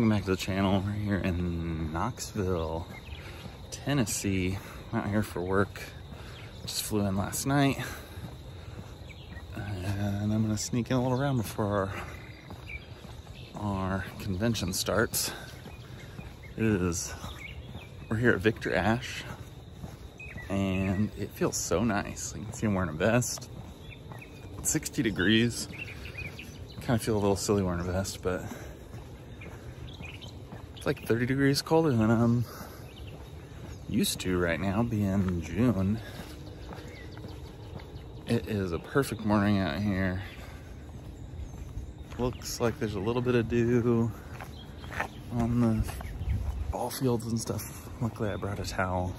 Welcome back to the channel. We're here in Knoxville, Tennessee. I'm out here for work. Just flew in last night. And I'm gonna sneak in a little round before our convention starts. We're here at Victor Ashe, and it feels so nice. You can see I'm wearing a vest. It's 60 degrees. I kind of feel a little silly wearing a vest, but it's like 30 degrees colder than I'm used to right now, being June. It is a perfect morning out here. Looks like there's a little bit of dew on the ball fields and stuff. Luckily I brought a towel.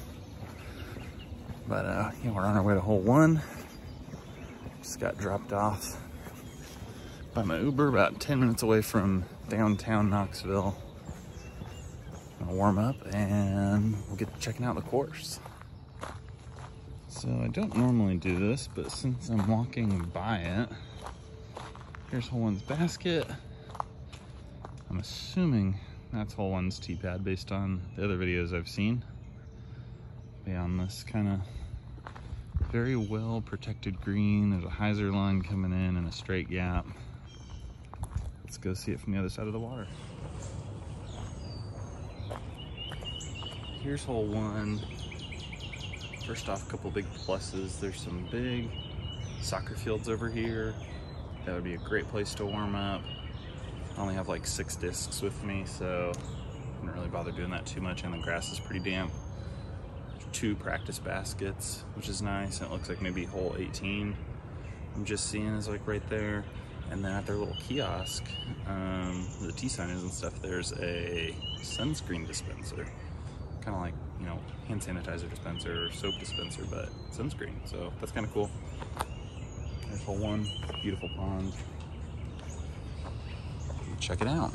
But yeah, we're on our way to hole one. Just got dropped off by my Uber about 10 minutes away from downtown Knoxville. Warm up and we'll get to checking out the course. So I don't normally do this, but since I'm walking by it, here's hole one's basket. I'm assuming that's hole one's tee pad based on the other videos I've seen. Beyond this kind of very well protected green, there's a hyzer line coming in and a straight gap. Let's go see it from the other side of the water. Here's hole one. First off, a couple big pluses. There's some big soccer fields over here. That would be a great place to warm up. I only have like 6 discs with me, so I didn't really bother doing that too much, and the grass is pretty damp. There's 2 practice baskets, which is nice, and it looks like maybe hole 18 I'm just seeing is like right there. And then at their little kiosk, the tee sign is and stuff, there's a sunscreen dispenser. Kind of like, you know, hand sanitizer dispenser or soap dispenser, but sunscreen. So that's kind of cool. There's hole one, beautiful pond. Check it out.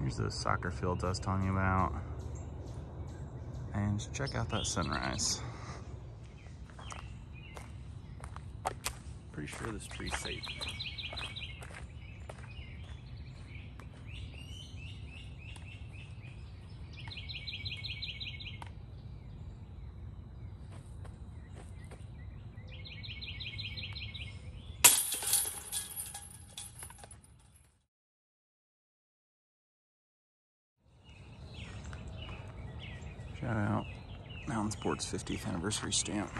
Here's those soccer fields I was telling you about. And check out that sunrise. Pretty sure this tree's safe. Shout out Mountain Sports 50th anniversary stamp.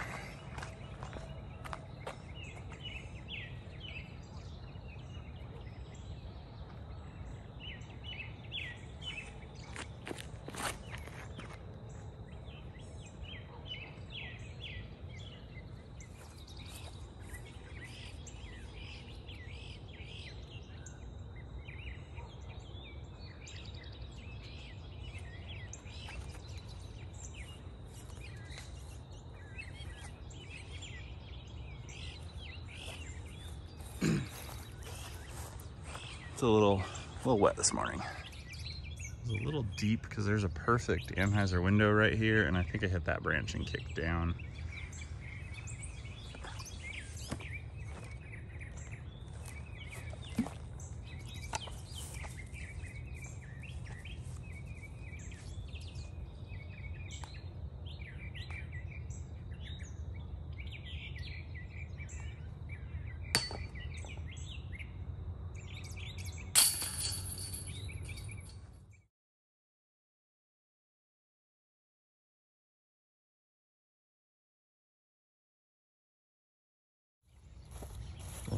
It's a little wet this morning. It's a little deep because there's a perfect Anheuser window right here, and I think I hit that branch and kicked down.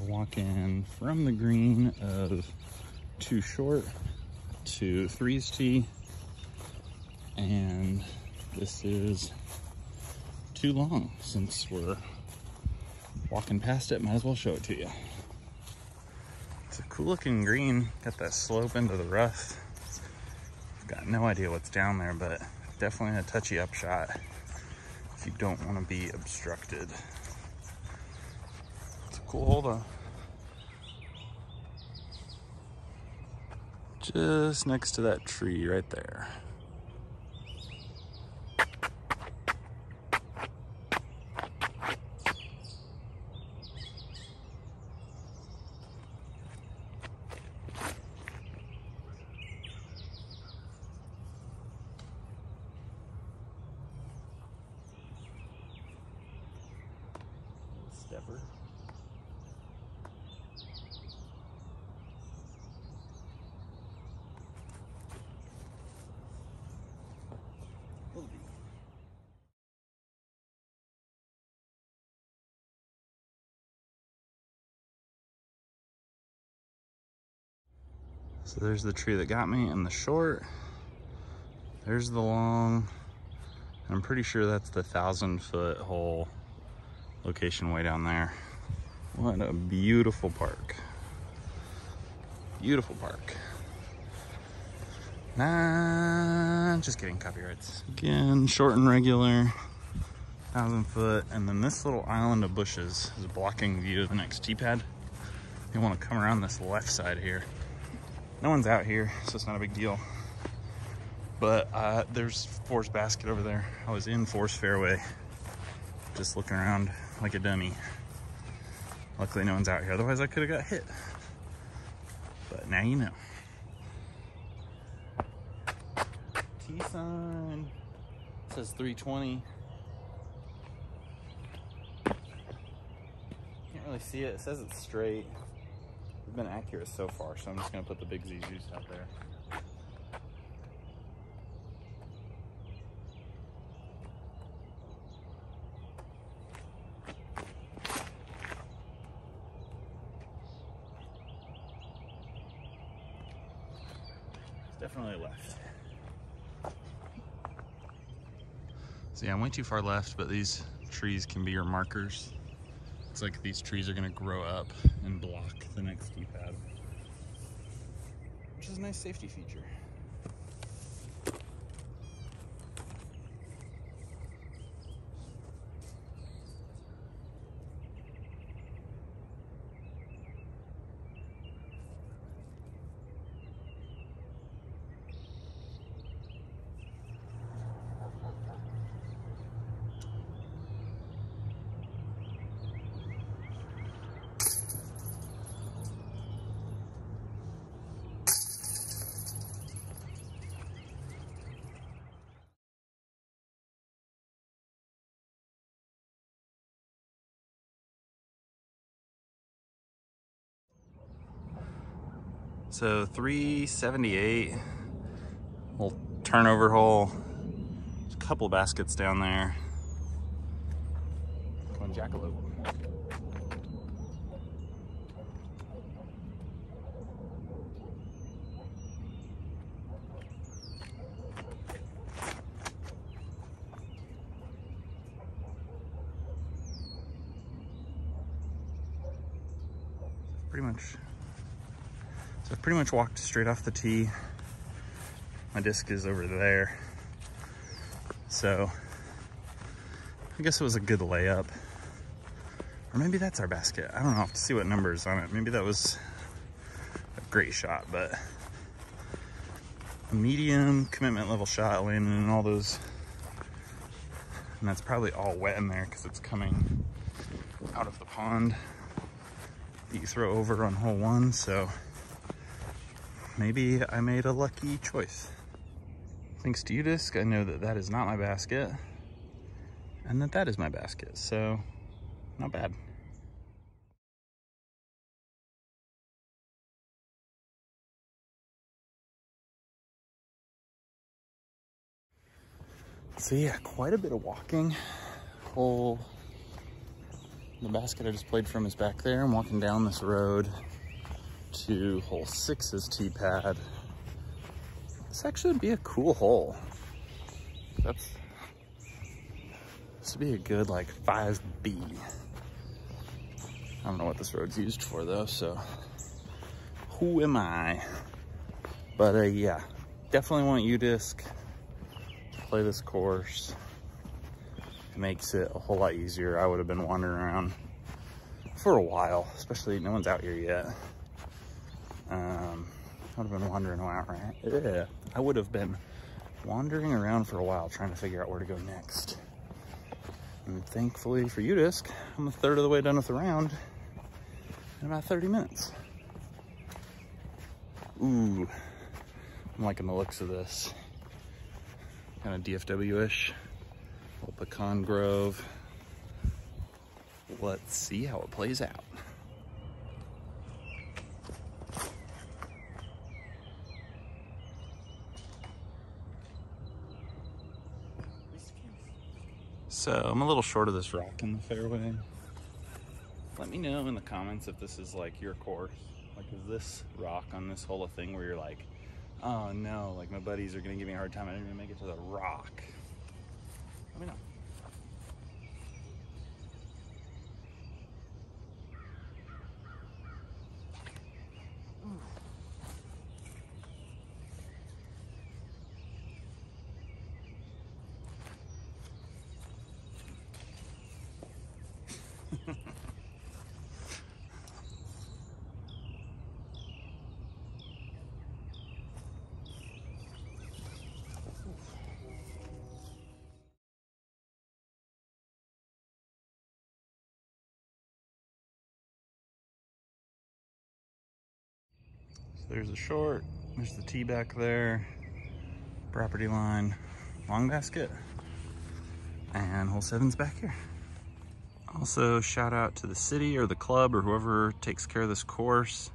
Walking from the green of 2 short to 3's tee, and this is too long. Since we're walking past it, might as well show it to you. It's a cool looking green, got that slope into the rough. I've got no idea what's down there, but definitely a touchy upshot. If you don't want to be obstructed. It's a cool hole though. Just next to that tree right there. Stepper. So there's the tree that got me in the short. There's the long. I'm pretty sure that's the 1,000-foot hole location way down there. What a beautiful park. Beautiful park. Nah, just kidding, copyrights. Again, short and regular, 1,000-foot. And then this little island of bushes is blocking the view of the next tee pad. You want to come around this left side here. No one's out here, so it's not a big deal. But there's Forest Basket over there. I was in Forest Fairway, just looking around like a dummy. Luckily no one's out here, otherwise I could have got hit. But now you know. Tee sign, it says 320. Can't really see it, it says it's straight. We've been accurate so far, so I'm just gonna put the Big Z Zeus out there. Definitely left. So yeah, I'm way too far left, but these trees can be your markers. It's like these trees are gonna grow up and block the next tee pad, which is a nice safety feature. So 378, little turnover hole. There's a couple baskets down there. Come on, jackalope. Pretty much walked straight off the tee. My disc is over there. So I guess it was a good layup. Or maybe that's our basket. I don't know, I have to see what number is on it. Maybe that was a great shot, but a medium commitment level shot landing in all those. And that's probably all wet in there because it's coming out of the pond that you throw over on hole one, so maybe I made a lucky choice. Thanks to UDisc, I know that that is not my basket and that that is my basket, so not bad. So yeah, quite a bit of walking. Hole, the basket I just played from is back there. I'm walking down this road to hole 6's tee pad. This actually would be a cool hole. This would be a good like 5B. I don't know what this road's used for though, so who am I? But yeah, definitely want UDisc to play this course. It makes it a whole lot easier. I would have been wandering around for a while, especially no one's out here yet. I would have been wandering around, right? Yeah. I would have been wandering around for a while trying to figure out where to go next. And thankfully for UDisc, I'm a third of the way done with the round in about 30 minutes. Ooh, I'm liking the looks of this. Kind of DFW-ish, little pecan grove. Let's see how it plays out. So I'm a little short of this rock in the fairway. Let me know in the comments if this is like your course. Like, is this rock on this hole a thing where you're like, oh no, like my buddies are gonna give me a hard time, I didn't even make it to the rock? Let me know. There's the short, there's the tee back there, property line, long basket, and hole 7's back here. Also, shout out to the city or the club or whoever takes care of this course.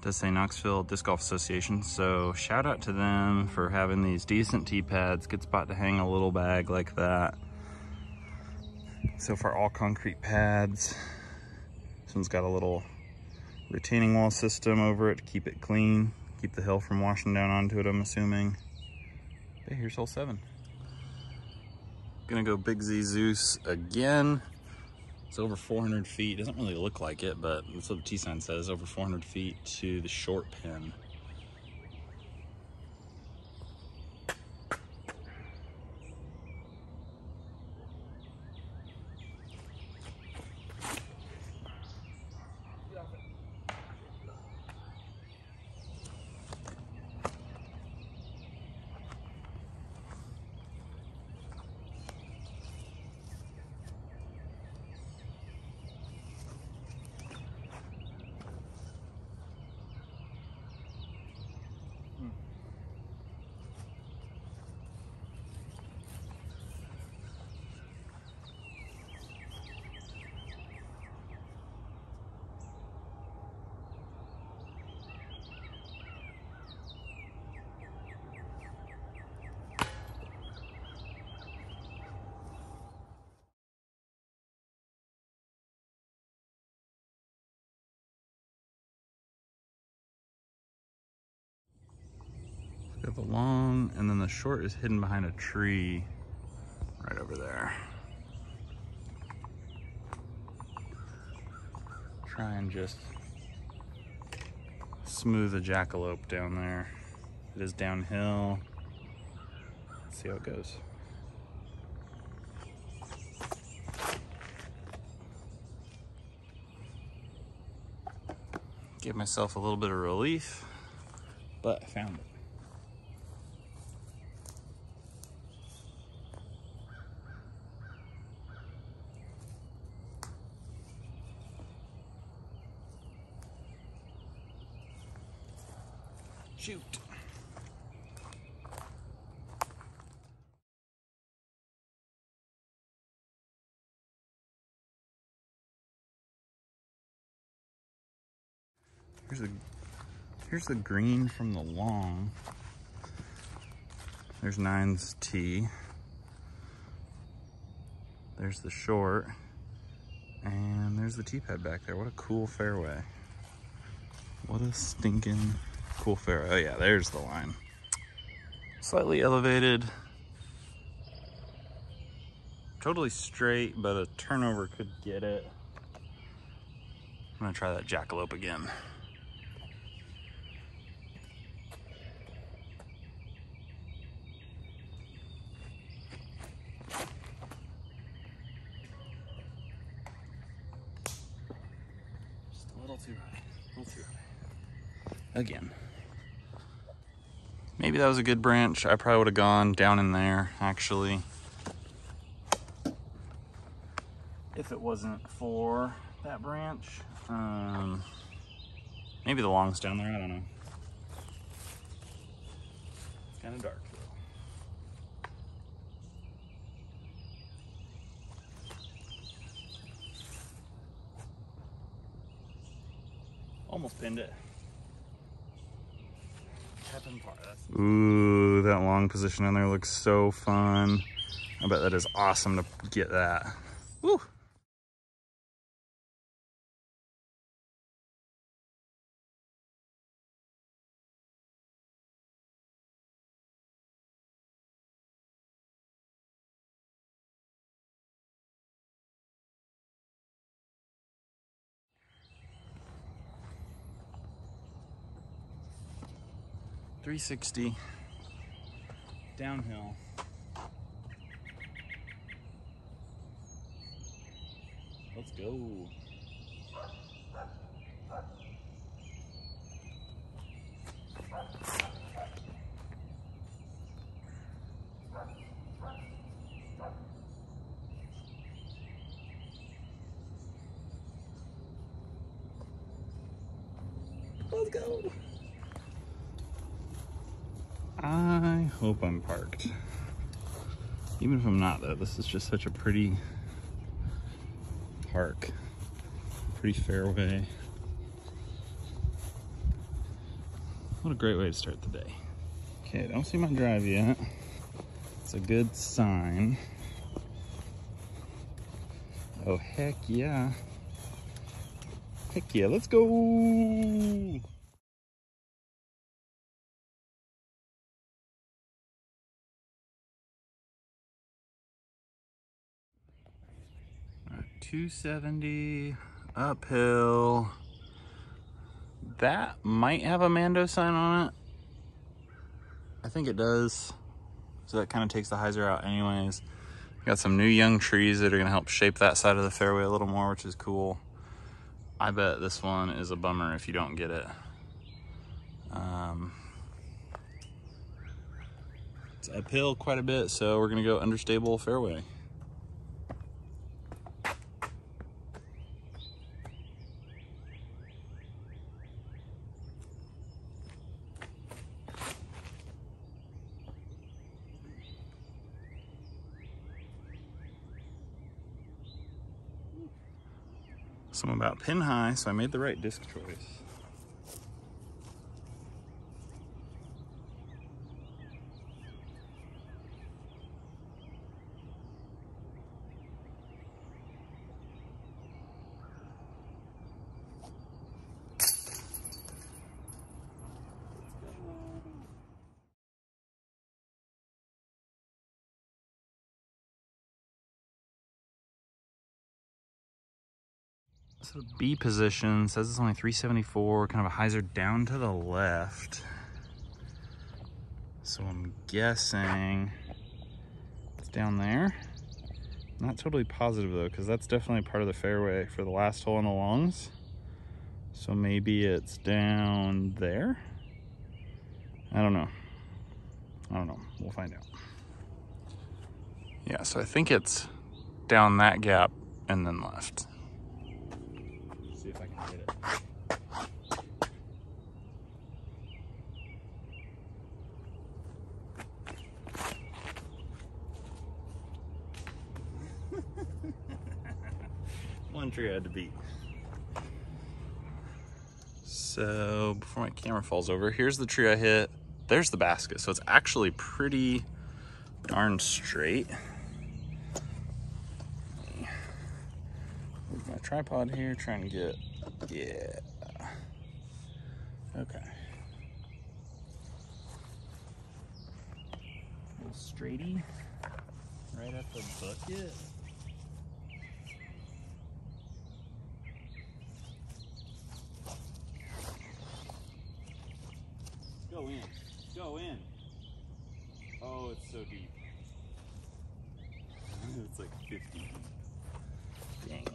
It does say Knoxville Disc Golf Association, so shout out to them for having these decent tee pads. Good spot to hang a little bag like that. So far, all concrete pads. This one's got a little retaining wall system over it to keep it clean, keep the hill from washing down onto it, I'm assuming. But here's hole 7. Gonna go Big Z Zeus again. It's over 400 feet. Doesn't really look like it, but that's what the T-sign says, over 400 feet to the short pin. The long and then the short is hidden behind a tree right over there. Try and just smooth a jackalope down there. It is downhill. Let's see how it goes. Give myself a little bit of relief, but I found it. Shoot. Here's the green from the long. There's 9's tee. There's the short. And there's the tee pad back there. What a cool fairway. What a stinking cool fairway. Oh yeah, there's the line. Slightly elevated. Totally straight, but a turnover could get it. I'm gonna try that jackalope again. too high. All too high. Again. Maybe that was a good branch. I probably would have gone down in there, actually. If it wasn't for that branch. Maybe the long's down there, I don't know. It's kind of dark. Almost pinned it. Ooh, that long position on there looks so fun. I bet that is awesome to get that. Woo! .360 downhill. Let's go. Let's go. I hope I'm parked. Even if I'm not though, this is just such a pretty park. Pretty fairway. What a great way to start the day. Okay, I don't see my drive yet. It's a good sign. Oh, heck yeah. Heck yeah, let's go. .270 uphill. That might have a Mando sign on it. I think it does. So that kind of takes the hyzer out anyways. Got some new young trees that are gonna help shape that side of the fairway a little more, which is cool. I bet this one is a bummer if you don't get it. It's uphill quite a bit, so we're gonna go understable fairway. So I'm about pin high, so I made the right disc choice. So B position, says it's only 374, kind of a hyzer down to the left. So I'm guessing it's down there. Not totally positive though, because that's definitely part of the fairway for the last hole in the longs. So maybe it's down there? I don't know. I don't know. We'll find out. Yeah, so I think it's down that gap and then left. See if I can hit it. One tree I had to beat. So before my camera falls over, here's the tree I hit. There's the basket. So it's actually pretty darn straight. Tripod here, trying to get, yeah, okay. A little straighty, right at the bucket. Go in, go in. Oh, it's so deep. It's like 50 feet. Dang it.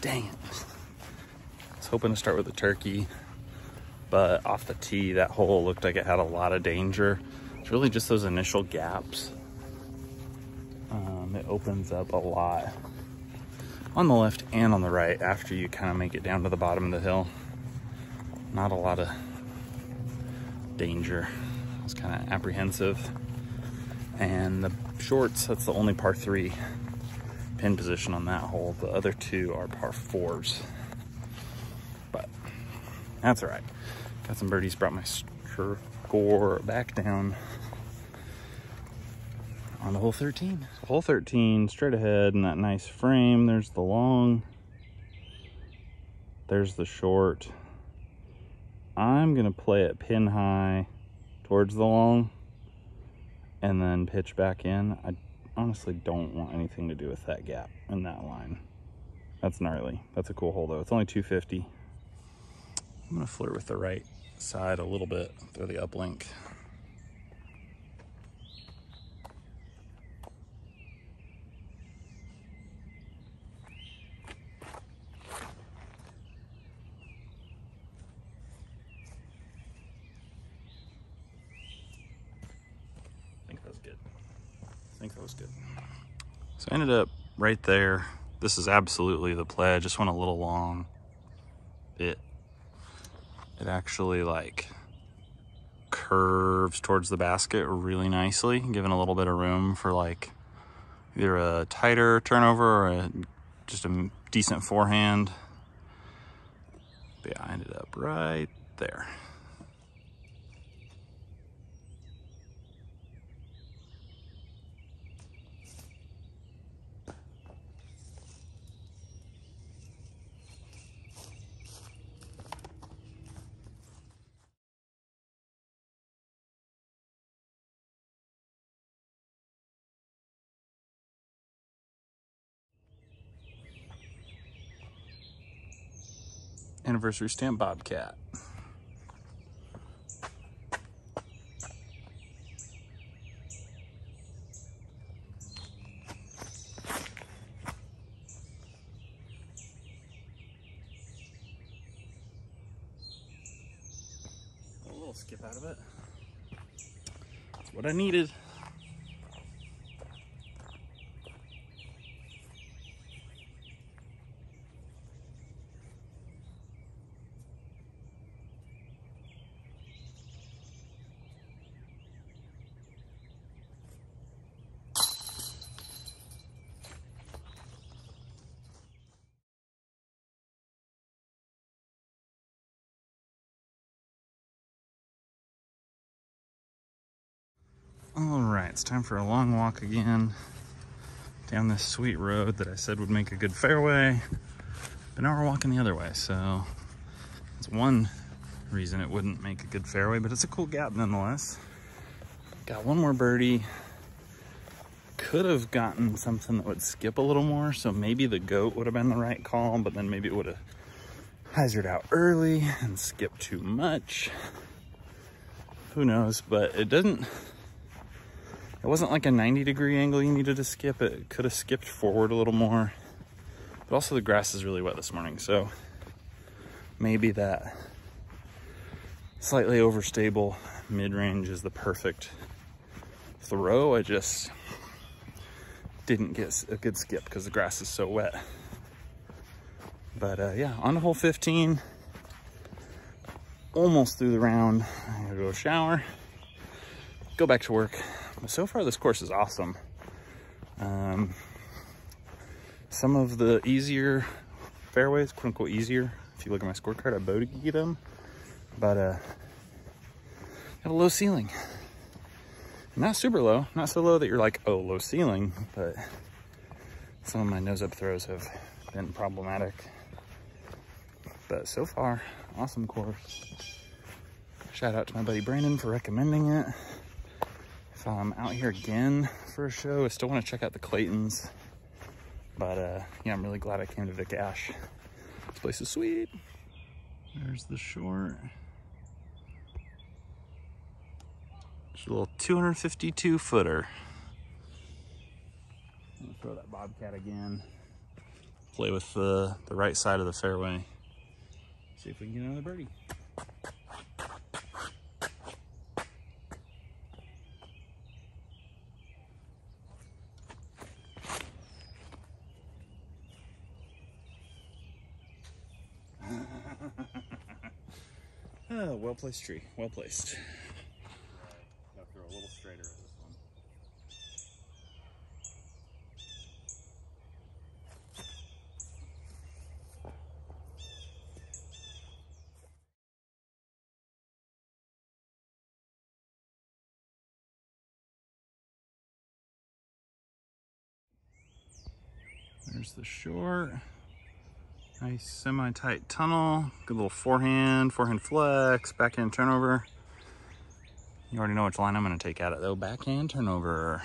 Dang it. I was hoping to start with a turkey, but off the tee, that hole looked like it had a lot of danger. It's really just those initial gaps. It opens up a lot on the left and on the right after you kind of make it down to the bottom of the hill. Not a lot of danger. I was kind of apprehensive. And the shorts, that's the only par three pin position on that hole. The other two are par fours, but that's all right. Got some birdies, brought my score back down on the hole 13. Hole 13, straight ahead in that nice frame. There's the long, there's the short. I'm gonna play it pin high towards the long and then pitch back in. I honestly don't want anything to do with that gap in that line. That's gnarly. That's a cool hole though. It's only 250. I'm gonna flirt with the right side a little bit, throw the uplink. I think that was good. So I ended up right there. This is absolutely the play. I just went a little long bit. It actually like curves towards the basket really nicely, giving a little bit of room for like either a tighter turnover or just a decent forehand. But yeah, I ended up right there. Anniversary stamp Bobcat. A little skip out of it. That's what I needed. All right, it's time for a long walk again down this sweet road that I said would make a good fairway, but now we're walking the other way. So that's one reason it wouldn't make a good fairway, but it's a cool gap nonetheless. Got one more birdie. Could have gotten something that would skip a little more, so maybe the GOAT would have been the right call, but then maybe it would have hyzered out early and skipped too much. Who knows, but it doesn't... It wasn't like a 90-degree angle you needed to skip. It could have skipped forward a little more. But also the grass is really wet this morning, so maybe that slightly overstable mid-range is the perfect throw. I just didn't get a good skip because the grass is so wet. But yeah, on to hole 15. Almost through the round. I'm gonna go shower, go back to work. So far this course is awesome. Some of the easier fairways, quote unquote easier, if you look at my scorecard, I bogeyed them, but have a low ceiling. Not super low, not so low that you're like, oh, low ceiling, but some of my nose up throws have been problematic. But so far, awesome course. Shout out to my buddy Brandon for recommending it. If I'm out here again for a show, I still want to check out the Claytons, but yeah, I'm really glad I came to Vic Ashe. This place is sweet. There's the short. Just a little 252 footer. I'm gonna throw that Bobcat again. It's play with the right side of the fairway. See if we can get another birdie. Oh, well placed tree, well placed. I'll throw a little straighter at this one. There's the short. Nice semi-tight tunnel. Good little forehand flex, backhand turnover. You already know which line I'm going to take at it though. Backhand turnover.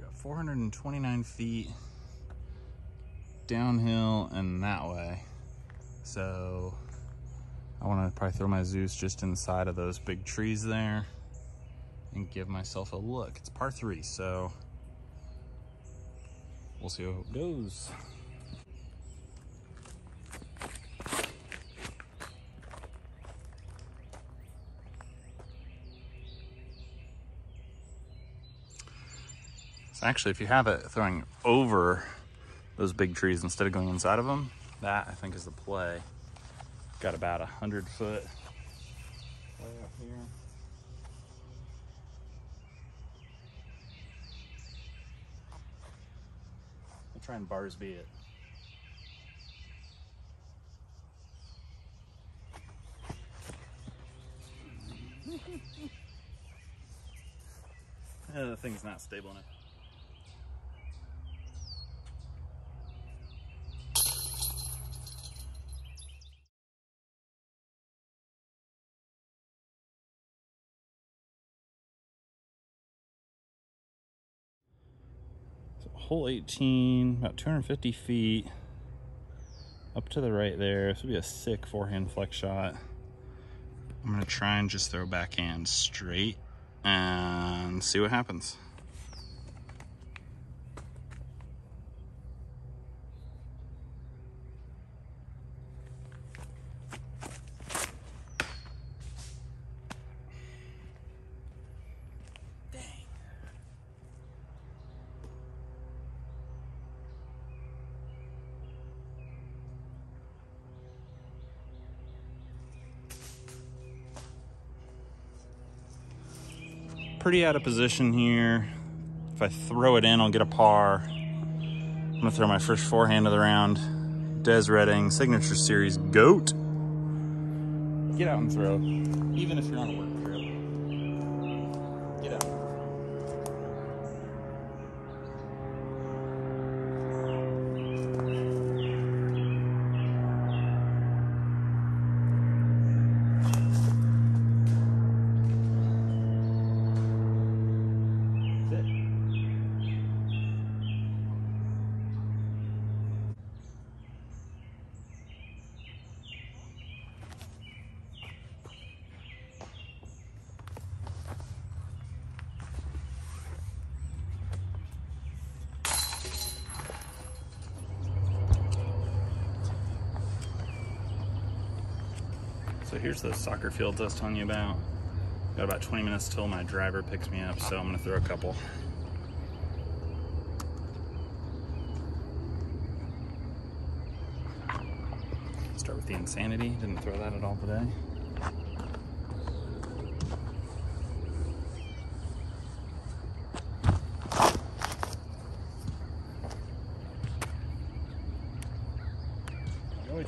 Got 429 feet downhill and that way. So I want to probably throw my Zeus just inside of those big trees there and give myself a look. It's par three, so we'll see how it goes. Actually, if you have it throwing over those big trees instead of going inside of them, that I think is the play. Got about 100 foot way up here. I'll try and Barsby it. Yeah, the thing's not stable enough. Hole 18, about 250 feet up to the right there. This would be a sick forehand flex shot. I'm gonna try and just throw backhand straight and see what happens. Pretty out of position here. If I throw it in, I'll get a par. I'm gonna throw my first forehand of the round. Des Redding, Signature Series GOAT. Get out and throw, even if you're on a work trip. Get out. So here's those soccer fields I was telling you about. Got about 20 minutes till my driver picks me up, so I'm gonna throw a couple. Start with the Insanity, didn't throw that at all today.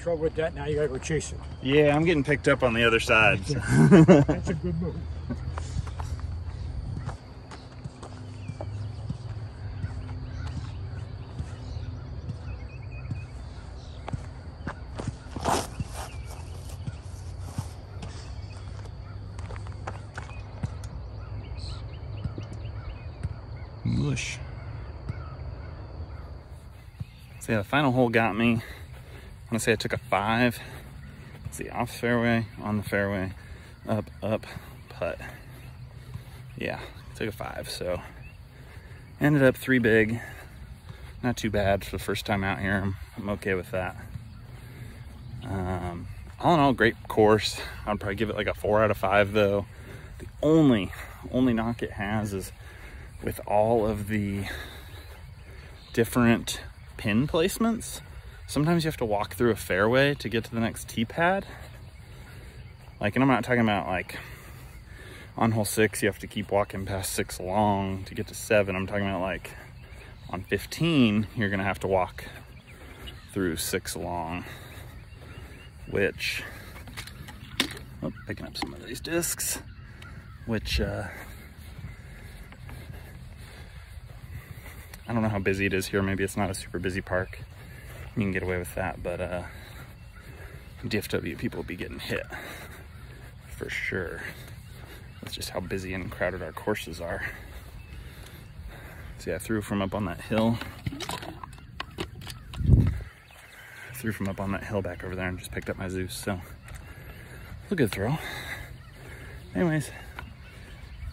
Trouble with that, now you gotta go chase it. Yeah, I'm getting picked up on the other side. So. That's a good move. English. So yeah, the final hole got me. I'm gonna say I took a 5. Let's see, off fairway, on the fairway, up, up, putt. Yeah, took a 5, so ended up 3 big. Not too bad for the first time out here. I'm okay with that. All in all, great course. I'd probably give it like a 4 out of 5 though. The only knock it has is with all of the different pin placements, sometimes you have to walk through a fairway to get to the next tee pad. Like, and I'm not talking about like on hole 6, you have to keep walking past 6 long to get to 7. I'm talking about like on 15, you're gonna have to walk through 6 long, which, oh, picking up some of these discs, which I don't know how busy it is here. Maybe it's not a super busy park. You can get away with that, but DFW people will be getting hit for sure. That's just how busy and crowded our courses are. See, I threw from up on that hill. Threw from up on that hill back over there and just picked up my Zeus, so it was a good throw. Anyways,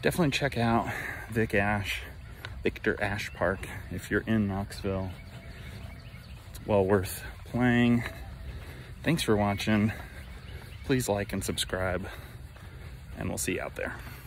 definitely check out Victor Ashe Park if you're in Knoxville. It's well worth playing. Thanks for watching. Please like and subscribe, and we'll see you out there.